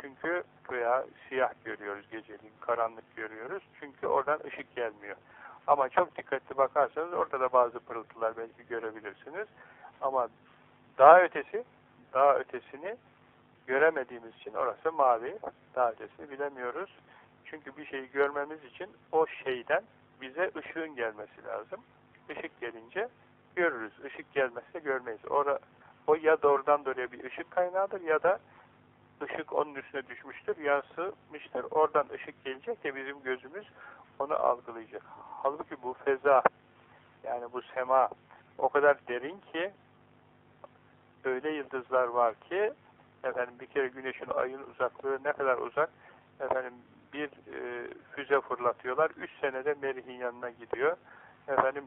Çünkü veya siyah görüyoruz geceliğin, karanlık görüyoruz. Çünkü oradan ışık gelmiyor. Ama çok dikkatli bakarsanız orada da bazı pırıltılar belki görebilirsiniz. Ama daha ötesi, daha ötesini göremediğimiz için orası mavi, daha ötesini bilemiyoruz. Çünkü bir şeyi görmemiz için o şeyden bize ışığın gelmesi lazım. Işık gelince görürüz. Işık gelmezse görmeyiz. Orada, o ya doğrudan doğruya bir ışık kaynağıdır ya da ışık onun üstüne düşmüştür, yansımıştır. Oradan ışık gelecek de bizim gözümüz onu algılayacak. Halbuki bu feza, yani bu sema o kadar derin ki, öyle yıldızlar var ki, efendim bir kere güneşin, ayın uzaklığı ne kadar uzak, efendim bir e, füze fırlatıyorlar, üç senede Merih'in yanına gidiyor. Efendim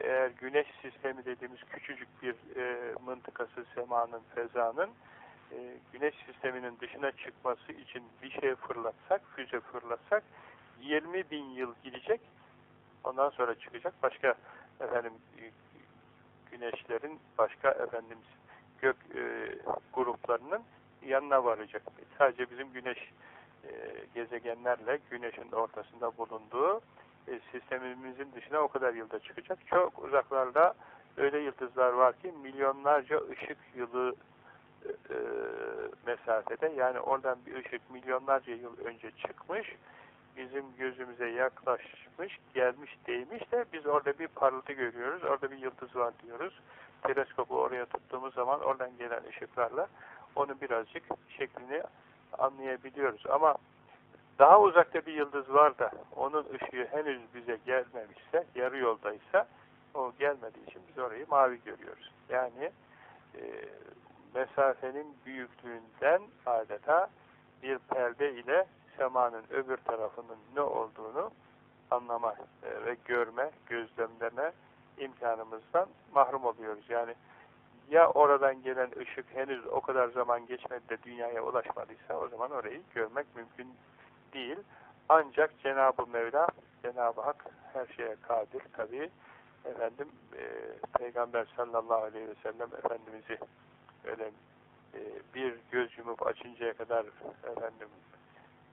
eğer güneş sistemi dediğimiz küçücük bir e, mıntıkası semanın, fezanın, e, güneş sisteminin dışına çıkması için bir şey fırlatsak, füze fırlatsak, yirmi bin yıl gidecek, ondan sonra çıkacak başka efendim güneşlerin, başka efendim gök e, gruplarının yanına varacak. Sadece bizim güneş e, gezegenlerle güneşin ortasında bulunduğu e, sistemimizin dışına o kadar yılda çıkacak. Çok uzaklarda öyle yıldızlar var ki milyonlarca ışık yılı e, mesafede, yani oradan bir ışık milyonlarca yıl önce çıkmış, bizim gözümüze yaklaşmış, gelmiş, değmiş de biz orada bir parıltı görüyoruz, orada bir yıldız var diyoruz. Teleskopu oraya tuttuğumuz zaman oradan gelen ışıklarla onu birazcık şeklini anlayabiliyoruz. Ama daha uzakta bir yıldız var da onun ışığı henüz bize gelmemişse, yarı yoldaysa, o gelmediği için biz orayı mavi görüyoruz. Yani e, mesafenin büyüklüğünden adeta bir perde ile semanın öbür tarafının ne olduğunu anlama ve görme, gözlemleme imkanımızdan mahrum oluyoruz. Yani ya oradan gelen ışık henüz o kadar zaman geçmedi de dünyaya ulaşmadıysa o zaman orayı görmek mümkün değil. Ancak Cenab-ı Mevla, Cenab-ı Hak her şeye kadir tabii. Efendim e, Peygamber sallallahu aleyhi ve sellem Efendimiz'i öyle e, bir göz yumup açıncaya kadar efendim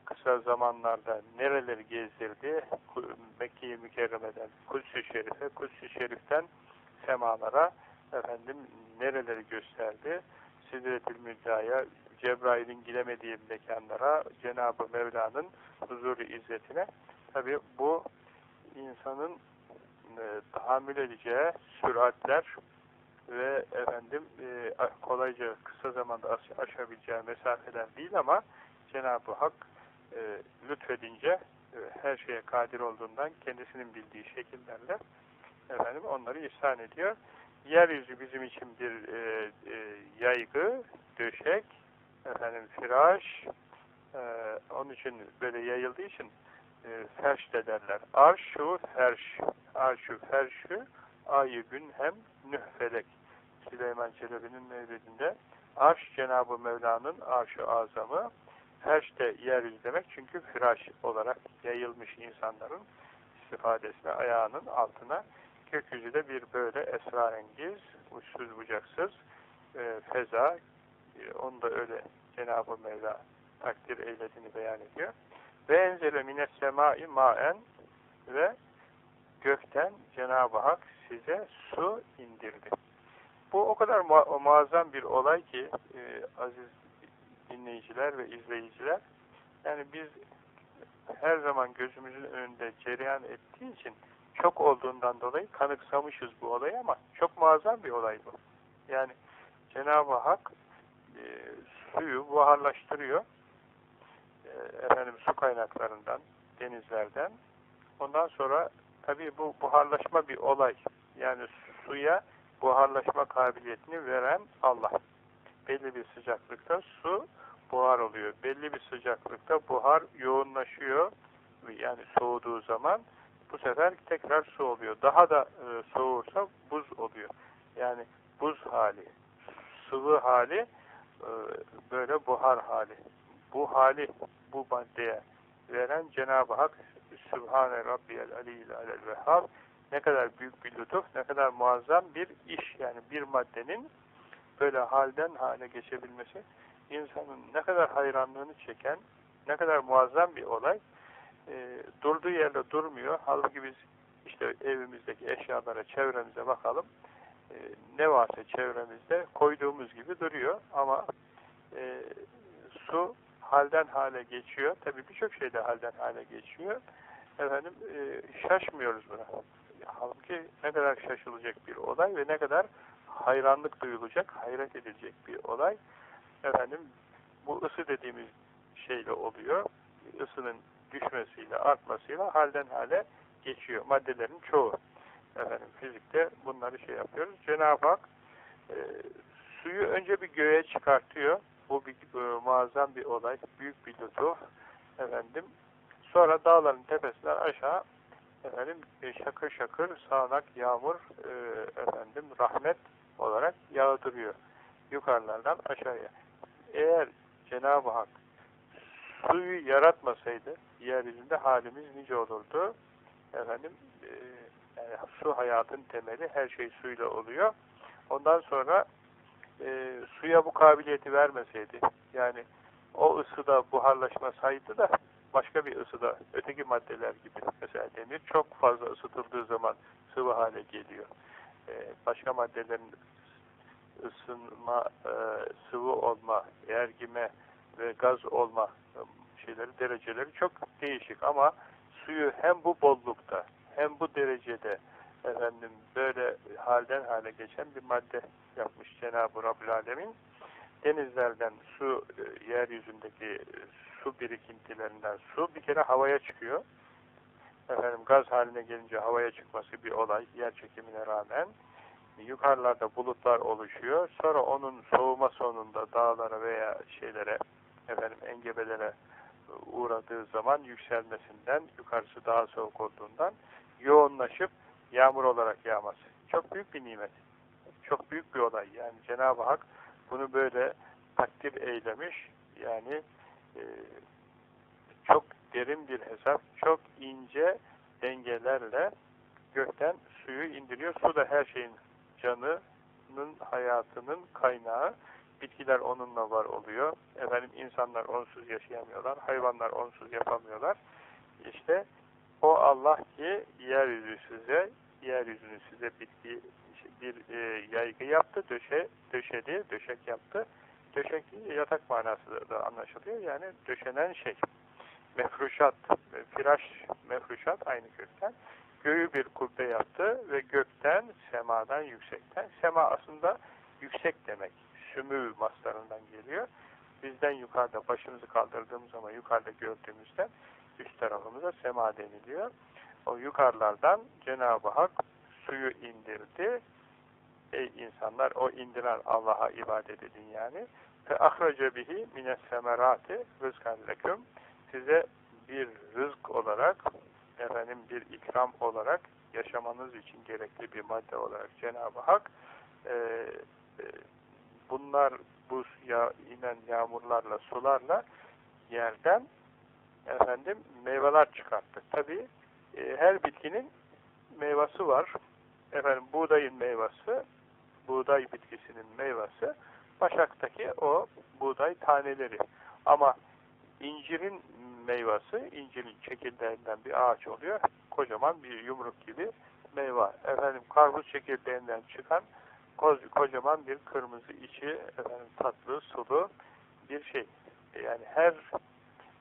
kısa zamanlarda nereleri gezdirdi? Mekke-i Mükerreme'den Kudüs-i Şerif'e, Kudüs-i Şerif'ten semalara efendim nereleri gösterdi? Sidretül Münteha'ya, Cebrail'in gidemediği mekanlara, Cenab-ı Mevla'nın huzuru izzetine. Tabii bu insanın e, tahammül edeceği süratler ve efendim e, kolayca kısa zamanda aş aşabileceği mesafeler değil ama Cenab-ı Hak E, lütfedince e, her şeye kadir olduğundan kendisinin bildiği şekillerle efendim onları ihsan ediyor. Yeryüzü bizim için bir e, e, yaygı, döşek, efendim firaş, e, onun için böyle yayıldığı için e, ferş de derler. Arşu ferş, arşu ferşü, ayı gün hem nühfelek. Süleyman Çelebi'nin mevlidinde arş Cenab-ı Mevla'nın arş-ı azamı. Ferş de yeryüzü demek çünkü firaş olarak yayılmış insanların istifadesine, ayağının altına. Gökyüzü de bir böyle esrarengiz, uçsuz bucaksız e, feza. E, onu da öyle Cenab-ı Mevla takdir eylediğini beyan ediyor. Ve enzele mines semai maen, ve gökten Cenab-ı Hak size su indirdi. Bu o kadar mu muazzam bir olay ki e, aziz dinleyiciler ve izleyiciler, yani biz her zaman gözümüzün önünde cereyan ettiği için çok olduğundan dolayı kanıksamışız bu olayı, ama çok muazzam bir olay bu. Yani Cenab-ı Hak e, suyu buharlaştırıyor. E, efendim su kaynaklarından, denizlerden. Ondan sonra tabii bu buharlaşma bir olay. Yani suya buharlaşma kabiliyetini veren Allah. Belli bir sıcaklıkta su buhar oluyor. Belli bir sıcaklıkta buhar yoğunlaşıyor. Yani soğuduğu zaman bu sefer tekrar su oluyor. Daha da e, soğursa buz oluyor. Yani buz hali, sıvı hali, e, böyle buhar hali. Bu hali, bu maddeye veren Cenab-ı Hak Sübhane Rabbiyel Aliyyil Alel Vehhab. Ne kadar büyük bir lütuf, ne kadar muazzam bir iş. Yani bir maddenin böyle halden hale geçebilmesi insanın ne kadar hayranlığını çeken, ne kadar muazzam bir olay. E, durduğu yerde durmuyor. Halbuki biz işte evimizdeki eşyalara, çevremize bakalım. E, ne varsa çevremizde koyduğumuz gibi duruyor. Ama e, su halden hale geçiyor. Tabii birçok şey de halden hale geçiyor. Efendim e, şaşmıyoruz buna. Halbuki ne kadar şaşılacak bir olay ve ne kadar hayranlık duyulacak, hayret edilecek bir olay. Efendim bu ısı dediğimiz şeyle oluyor. Isının düşmesiyle, artmasıyla halden hale geçiyor. Maddelerin çoğu. Efendim fizikte bunları şey yapıyoruz. Cenab-ı Hak e, suyu önce bir göğe çıkartıyor. Bu bir, e, muazzam bir olay. Büyük bir lütuf. Efendim sonra dağların tepesinden aşağı efendim e, şakır şakır sağanak yağmur e, efendim rahmet olarak yağdırıyor. Yukarılardan aşağıya. Eğer Cenab-ı Hak suyu yaratmasaydı yeryüzünde halimiz nice olurdu. Efendim e, yani su hayatın temeli, her şey suyla oluyor. Ondan sonra e, suya bu kabiliyeti vermeseydi, yani o ısıda buharlaşmasaydı da başka bir ısıda, öteki maddeler gibi, mesela demir çok fazla ısıtıldığı zaman sıvı hale geliyor. E, başka maddelerin ısınma, e, sıvı olma, ergime ve gaz olma şeyleri, dereceleri çok değişik, ama suyu hem bu bollukta hem bu derecede efendim böyle halden hale geçen bir madde yapmış Cenab-ı Rabbül Alemin. Denizlerden su, yeryüzündeki su birikintilerinden su bir kere havaya çıkıyor. Efendim gaz haline gelince havaya çıkması bir olay, yer çekimine rağmen. Yukarılarda bulutlar oluşuyor. Sonra onun soğuma sonunda dağlara veya şeylere, efendim engebelere uğradığı zaman yükselmesinden, yukarısı daha soğuk olduğundan yoğunlaşıp yağmur olarak yağması. Çok büyük bir nimet. Çok büyük bir olay. Yani Cenab-ı Hak bunu böyle takdir eylemiş. Yani e, çok derin bir hesap, çok ince dengelerle gökten suyu indiriyor. Su da her şeyin canının, hayatının kaynağı. Bitkiler onunla var oluyor. Efendim insanlar onsuz yaşayamıyorlar. Hayvanlar onsuz yapamıyorlar. İşte o Allah ki yeryüzü size, yeryüzünü size bitki bir e, yaygı yaptı, döşe, döşedi, döşek yaptı. Döşek yatak manası da anlaşılıyor. Yani döşenen şey. Mefruşat, firaş, mefruşat aynı kökten. Göğü bir kubbe yaptı ve gökten, semadan, yüksekten. Sema aslında yüksek demek. Sümü maslarından geliyor. Bizden yukarıda başımızı kaldırdığımız zaman yukarıda gördüğümüzden üst tarafımıza sema deniliyor. O yukarılardan Cenab-ı Hak suyu indirdi. Ey insanlar, o indiren Allah'a ibadet edin yani. Fe ahrace bihi mine's-semerati rızkan leküm. Size bir rızk olarak, efendim bir ikram olarak, yaşamanız için gerekli bir madde olarak Cenab-ı Hak e, e, bunlar, bu ya, inen yağmurlarla, sularla yerden efendim meyveler çıkarttı. Tabii e, her bitkinin meyvesi var. Efendim buğdayın meyvesi, buğday bitkisinin meyvesi, başaktaki o buğday taneleri. Ama incirin meyvesi, incirin çekirdeğinden bir ağaç oluyor. Kocaman bir yumruk gibi meyve. Efendim karpuz çekirdeğinden çıkan kocaman bir kırmızı içi efendim, tatlı, sulu bir şey. Yani her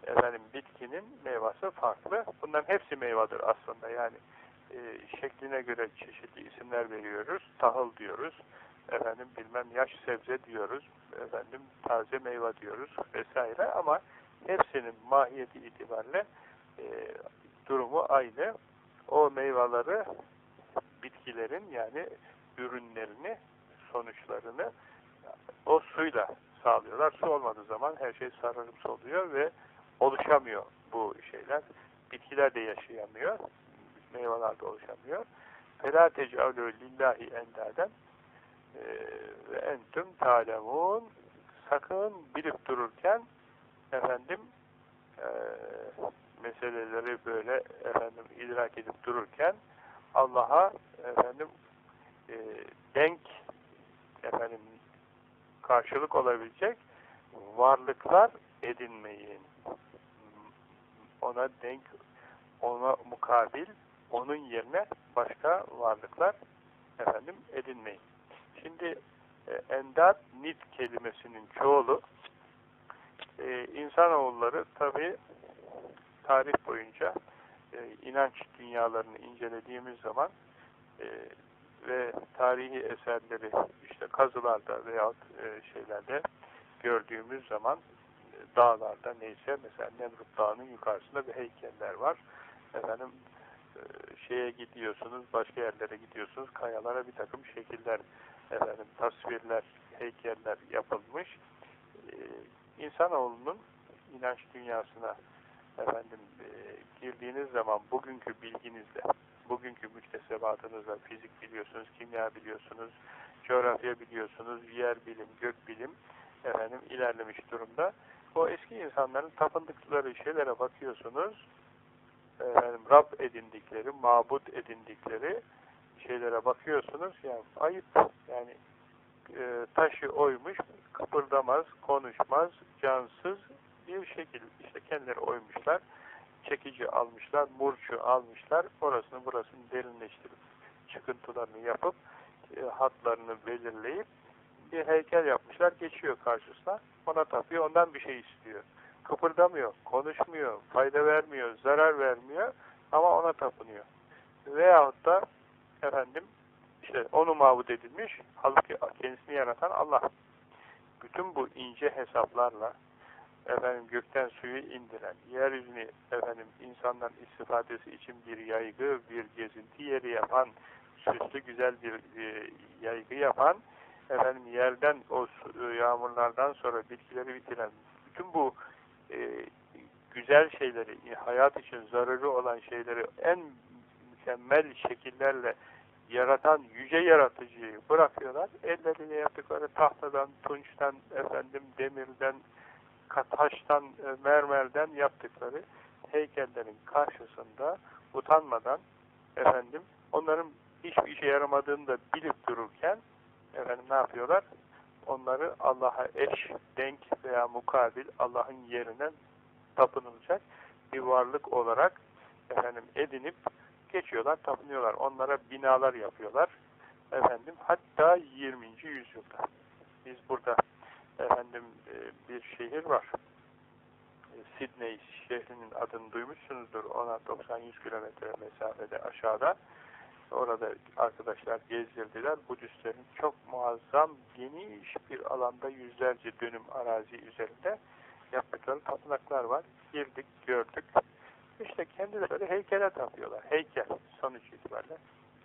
efendim, bitkinin meyvesi farklı. Bunların hepsi meyvedir aslında. Yani e, şekline göre çeşitli isimler veriyoruz. Tahıl diyoruz. Efendim bilmem yaş sebze diyoruz. Efendim taze meyve diyoruz vesaire ama hepsinin mahiyeti itibariyle e, durumu aynı. O meyveleri bitkilerin yani ürünlerini, sonuçlarını o suyla sağlıyorlar. Su olmadığı zaman her şey sararıp soluyor ve oluşamıyor bu şeyler. Bitkiler de yaşayamıyor. Meyveler de oluşamıyor. فَلَا تَجْعَلُوا لِلّٰهِ اَنْدَادًا وَاَنْتُمْ تَعْلَمُونَ. Sakın bilip dururken efendim e, meseleleri böyle efendim idrak edip dururken Allah'a efendim e, denk efendim karşılık olabilecek varlıklar edinmeyin. Ona denk, ona mukabil, onun yerine başka varlıklar efendim edinmeyin. Şimdi e, endat, nit kelimesinin çoğulu. e, insanoğulları tabi tarih boyunca e, inanç dünyalarını incelediğimiz zaman e, ve tarihi eserleri işte kazılarda veyahut e, şeylerde gördüğümüz zaman e, dağlarda neyse mesela Nemrut Dağı'nın yukarısında bir heykeller var. Efendim e, şeye gidiyorsunuz, başka yerlere gidiyorsunuz, kayalara bir takım şekiller, efendim tasvirler, heykeller yapılmış. E, insanoğlunun inanç dünyasına efendim e, girdiğiniz zaman bugünkü bilginizle, bugünkü müktesebatınızla, fizik biliyorsunuz, kimya biliyorsunuz, coğrafya biliyorsunuz, yer bilim, gök bilim efendim ilerlemiş durumda. O eski insanların tapındıkları şeylere bakıyorsunuz, efendim, Rab edindikleri, mabut edindikleri şeylere bakıyorsunuz. Yani ayıp, yani e, taşı oymuş, kıpırdamaz, konuşmaz, cansız bir şekil, işte kendileri oymuşlar, çekici almışlar, murcu almışlar, orasını burasını derinleştirip, çıkıntılarını yapıp, e, hatlarını belirleyip bir heykel yapmışlar, geçiyor karşısına, ona tapıyor, ondan bir şey istiyor. Kıpırdamıyor, konuşmuyor, fayda vermiyor, zarar vermiyor ama ona tapınıyor. Veyahut da efendim, işte onu mabut edilmiş, halbuki kendisini yaratan Allah. Bütün bu ince hesaplarla, efendim gökten suyu indiren, yeryüzünü efendim insanların istifadesi için bir yaygı, bir gezinti yeri yapan, süslü güzel bir e, yaygı yapan, efendim yerden o su, yağmurlardan sonra bitkileri bitiren, bütün bu e, güzel şeyleri, hayat için zararlı olan şeyleri en mükemmel şekillerle yaratan yüce yaratıcıyı bırakıyorlar. Elleriyle yaptıkları tahtadan, tunçtan, efendim demirden, taştan, mermerden yaptıkları heykellerin karşısında utanmadan efendim onların hiçbir işe yaramadığını da bilip dururken efendim ne yapıyorlar? Onları Allah'a eş, denk veya mukabil, Allah'ın yerine tapınılacak bir varlık olarak efendim edinip geçiyorlar, tapınıyorlar. Onlara binalar yapıyorlar. Efendim hatta yirminci yüzyılda biz burada efendim bir şehir var. Sydney şehrinin adını duymuşsunuzdur. Ona doksan yüz kilometre mesafede aşağıda. Orada arkadaşlar gezdirdiler. Budistlerin çok muazzam geniş bir alanda yüzlerce dönüm arazi üzerinde yaptıkları tapınaklar var. Girdik, gördük. İşte kendileri heykele tapıyorlar. Heykel sonuç itibariyle.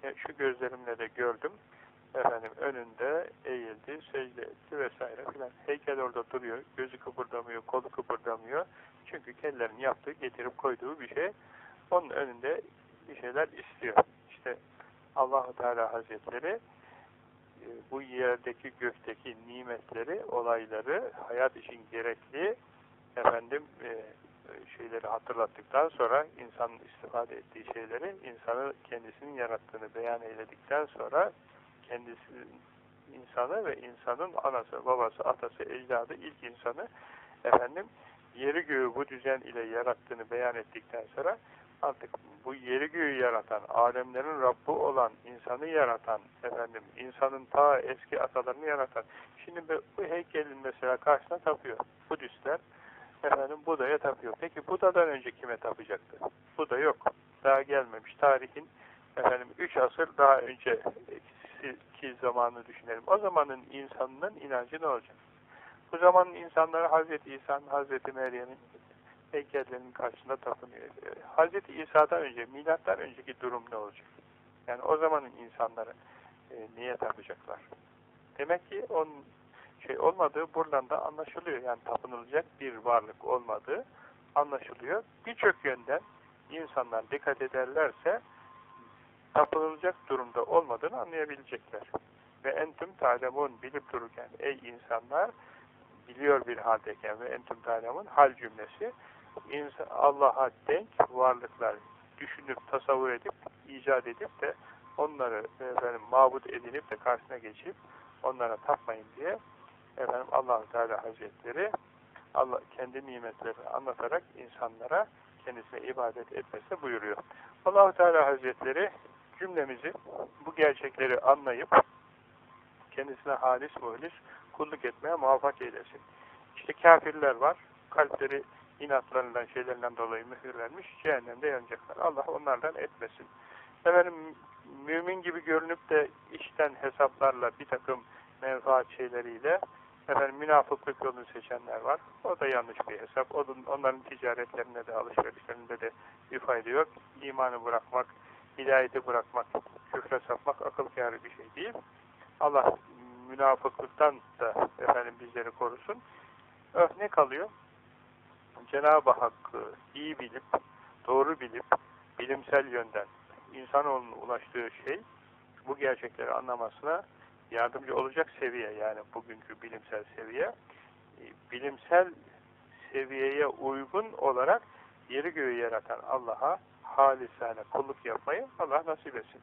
Yani şu gözlerimle de gördüm. Efendim önünde eğildi, secde etti vesaire filan. Heykel orada duruyor. Gözü kıpırdamıyor, kolu kıpırdamıyor. Çünkü kendilerinin yaptığı, getirip koyduğu bir şey. Onun önünde bir şeyler istiyor. İşte Allah-u Teala Hazretleri bu yerdeki, gökteki nimetleri, olayları, hayat için gerekli efendim şeyleri hatırlattıktan sonra, insanın istifade ettiği şeyleri, insanı kendisinin yarattığını beyan eyledikten sonra kendisi insanı ve insanın anası, babası, atası, ecdadı, ilk insanı efendim yeri göğü bu düzen ile yarattığını beyan ettikten sonra artık bu yeri göğü yaratan, alemlerin Rabbi olan, insanı yaratan, efendim, insanın ta eski atalarını yaratan. Şimdi bu heykelin mesela karşısına tapıyor. Budistler, efendim, Buda'ya tapıyor. Peki Buda'dan önce kime tapacaktı? Buda yok. Daha gelmemiş. Tarihin, efendim, üç asır daha önceki zamanını düşünelim. O zamanın insanının inancı ne olacak? Bu zamanın insanları Hz. İsa'nın, Hz. Meryem'in heykellerinin karşısında tapınıyor. Hz. İsa'dan önce, milattan önceki durum ne olacak? Yani o zamanın insanları e, niye tapacaklar? Demek ki onun şey olmadığı buradan da anlaşılıyor. Yani tapınılacak bir varlık olmadığı anlaşılıyor. Birçok yönden insanlar dikkat ederlerse tapınılacak durumda olmadığını anlayabilecekler. Ve entüm talemun, bilip dururken ey insanlar, biliyor bir haldeyken ve entüm talemun hal cümlesi Allah'a denk varlıklar düşünüp, tasavvur edip, icat edip de onları efendim, mabut edinip de karşısına geçip onlara tapmayın diye efendim Allah-u Teala Hazretleri Allah kendi nimetlerini anlatarak insanlara kendisine ibadet etmesini buyuruyor. Allah-u Teala Hazretleri cümlemizi bu gerçekleri anlayıp kendisine halis muhlis kulluk etmeye muvaffak eylesin. İşte kafirler var. Kalpleri inatlarından, şeylerinden dolayı mühürlenmiş, cehennemde yanacaklar. Allah onlardan etmesin. Efendim, mümin gibi görünüp de içten hesaplarla, bir takım menfaat şeyleriyle efendim, münafıklık yolunu seçenler var. O da yanlış bir hesap. Onların ticaretlerinde de, alışverişlerinde de bir fayda yok. İmanı bırakmak, hidayeti bırakmak, küfre sapmak akıl kârı bir şey değil. Allah münafıklıktan da efendim bizleri korusun. Örnek kalıyor? Cenab-ı Hakk'ı iyi bilip, doğru bilip, bilimsel yönden insanoğlunun ulaştığı şey, bu gerçekleri anlamasına yardımcı olacak seviye, yani bugünkü bilimsel seviye, bilimsel seviyeye uygun olarak yeri göğü yaratan Allah'a halisane kulluk yapmayı Allah nasip etsin.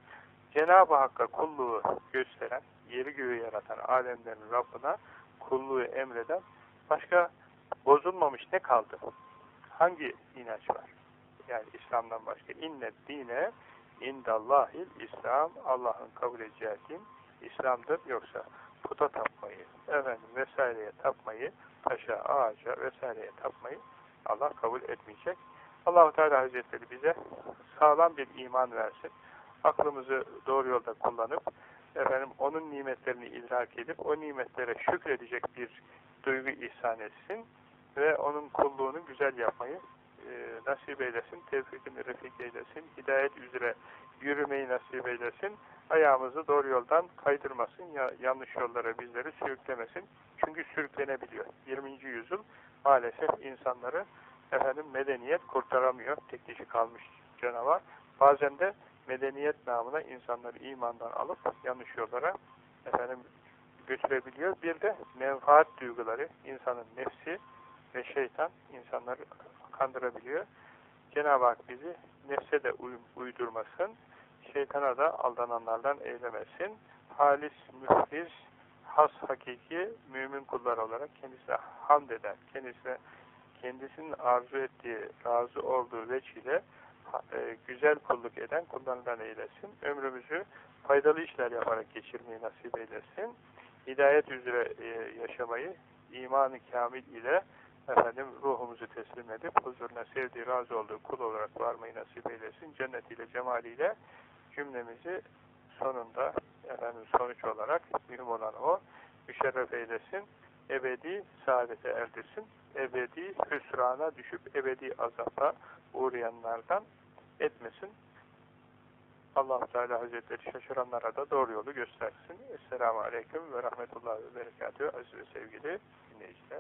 Cenab-ı Hakk'a kulluğu gösteren, yeri göğü yaratan alemlerin Rabbına kulluğu emreden başka bozulmamış ne kaldı? Hangi inanç var? Yani İslam'dan başka. İnne dine indallahil İslam, Allah'ın kabul edeceği din İslam'dır. Yoksa puta tapmayı, efendim vesaireye tapmayı, taşa, ağaca vesaireye tapmayı Allah kabul etmeyecek. Allah-u Teala Hazretleri bize sağlam bir iman versin. Aklımızı doğru yolda kullanıp efendim onun nimetlerini idrak edip o nimetlere şükredecek bir duygu ihsan etsin ve onun kulluğunu güzel yapmayı e, nasip eylesin, tevfikini refik eylesin, hidayet üzere yürümeyi nasip eylesin, ayağımızı doğru yoldan kaydırmasın, ya, yanlış yollara bizleri sürüklemesin. Çünkü sürüklenebiliyor. yirminci yüzyıl maalesef insanları efendim medeniyet kurtaramıyor. Tek dişi kalmış canavar. Bazen de medeniyet namına insanları imandan alıp yanlış yollara efendim götürebiliyor. Bir de menfaat duyguları, insanın nefsi ve şeytan insanları kandırabiliyor. Cenab-ı Hak bizi nefse de uydurmasın, şeytana da aldananlardan eylemesin. Halis, müflis, has hakiki mümin kullar olarak kendisine hamd eden, kendisine kendisinin arzu ettiği, razı olduğu veçile güzel kulluk eden kullarından eylesin. Ömrümüzü faydalı işler yaparak geçirmeyi nasip eylesin. Hidayet üzere yaşamayı, imanı kamil ile efendim ruhumuzu teslim edip huzuruna sevdiği, razı olduğu kul olarak varmayı nasip eylesin. Cennetiyle, cemaliyle cümlemizi sonunda efendim sonuç olarak mühim olan o müşerref eylesin. Ebedi saadete erdirsin. Ebedi hüsrana düşüp ebedi azaba uğrayanlardan etmesin. Allah-u Teala Hazretleri şaşıranlara da doğru yolu göstersin. Esselamu Aleyküm ve Rahmetullahi ve Berekatühü aziz ve sevgili dinleyiciler.